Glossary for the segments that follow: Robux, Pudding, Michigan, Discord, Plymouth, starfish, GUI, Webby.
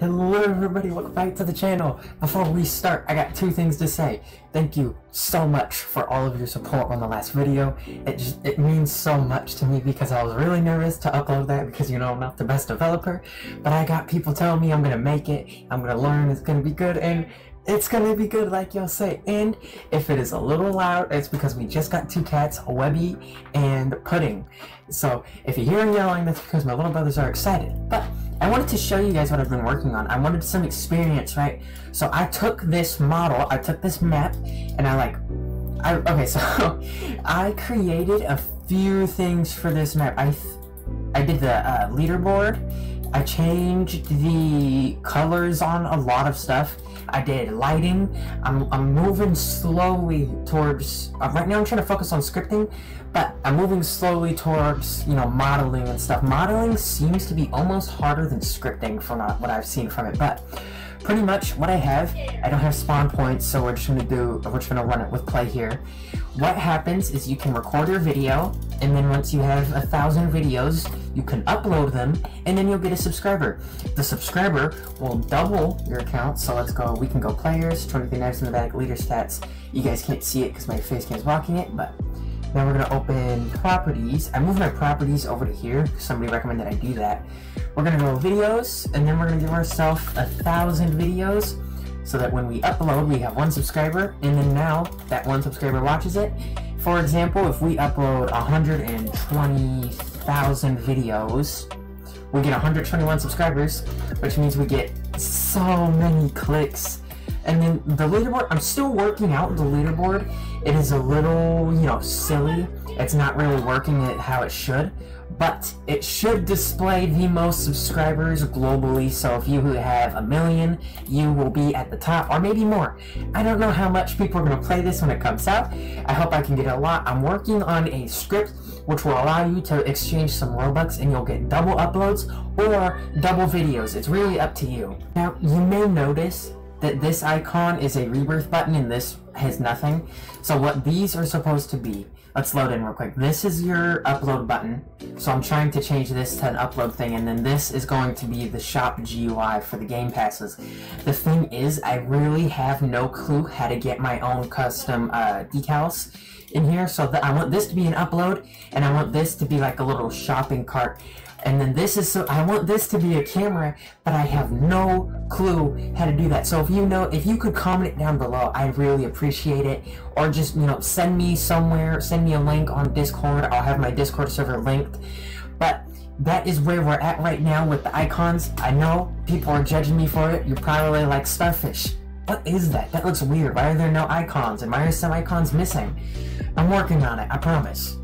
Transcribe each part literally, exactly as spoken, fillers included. Hello everybody, welcome back to the channel. Before we start, I got two things to say. Thank you so much for all of your support on the last video. It just, it means so much to me because I was really nervous to upload that because, you know, I'm not the best developer. But I got people telling me I'm gonna make it, I'm gonna learn, it's gonna be good, and it's gonna be good like y'all say. And if it is a little loud, it's because we just got two cats, Webby and Pudding. So if you hear them yelling, that's because my little brothers are excited. But I wanted to show you guys what I've been working on. I wanted some experience, right? So I took this model, I took this map, and I like, I, okay, so I created a few things for this map. I, I did the uh, leaderboard, I changed the colors on a lot of stuff, I did lighting. I'm, I'm moving slowly towards, uh, right now I'm trying to focus on scripting, but I'm moving slowly towards, you know, modeling and stuff. Modeling seems to be almost harder than scripting from what I've seen from it, but pretty much what I have, I don't have spawn points, so we're just gonna do, we're just gonna run it with play here. What happens is you can record your video, and then once you have a thousand videos, you can upload them, and then you'll get a subscriber. The subscriber will double your account, so let's go, we can go players, twenty-three knives in the bag, leader stats. You guys can't see it because my face cam's blocking it, but now we're gonna open properties. I moved my properties over to here, because somebody recommended I do that. We're gonna go videos, and then we're gonna give ourselves a thousand videos, so that when we upload, we have one subscriber, and then now that one subscriber watches it. For example, if we upload one hundred twenty thousand videos, we get one hundred twenty-one subscribers, which means we get so many clicks. And then the leaderboard, I'm still working out the leaderboard. It is a little, you know, silly. It's not really working it how it should, but it should display the most subscribers globally. So if you have a million, you will be at the top, or maybe more. I don't know how much people are gonna play this when it comes out. I hope I can get a lot. I'm working on a script which will allow you to exchange some Robux and you'll get double uploads or double videos. It's really up to you. Now, you may notice that this icon is a rebirth button and this has nothing. So what these are supposed to be, let's load in real quick. This is your upload button. So I'm trying to change this to an upload thing, and then this is going to be the shop G U I for the game passes. The thing is, I really have no clue how to get my own custom uh, decals in here. So that I want this to be an upload, and I want this to be like a little shopping cart. And then this is, so I want this to be a camera, but I have no clue how to do that. So if you know, if you could comment it down below, I really appreciate it. Or just, you know, send me somewhere, send me a link on Discord. I'll have my Discord server linked. But that is where we're at right now with the icons. I know people are judging me for it. You're probably like, Starfish, what is that? That looks weird. Why are there no icons? And why are some icons missing? I'm working on it, I promise.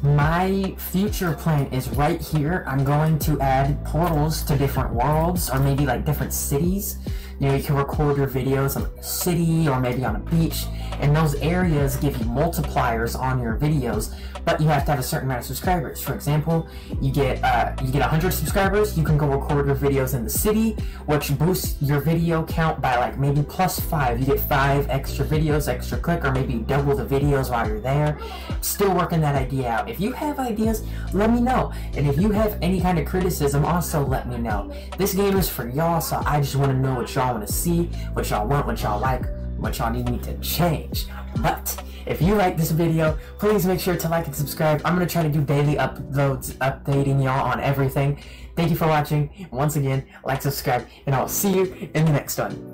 My future plan is right here. I'm going to add portals to different worlds, or maybe like different cities. You know, you can record your videos on a city or maybe on a beach, and those areas give you multipliers on your videos, but you have to have a certain amount of subscribers. For example, you get uh, you get one hundred subscribers, you can go record your videos in the city, which boosts your video count by like maybe plus five. You get five extra videos, extra click, or maybe you double the videos while you're there. Still working that idea out. If you have ideas, let me know. And if you have any kind of criticism, also let me know. This game is for y'all, so I just want to know what y'all want to see, what y'all want, what y'all like, what y'all need me to change. But if you like this video, please make sure to like and subscribe. I'm going to try to do daily uploads, updating y'all on everything. Thank you for watching. Once again, like, subscribe, and I'll see you in the next one.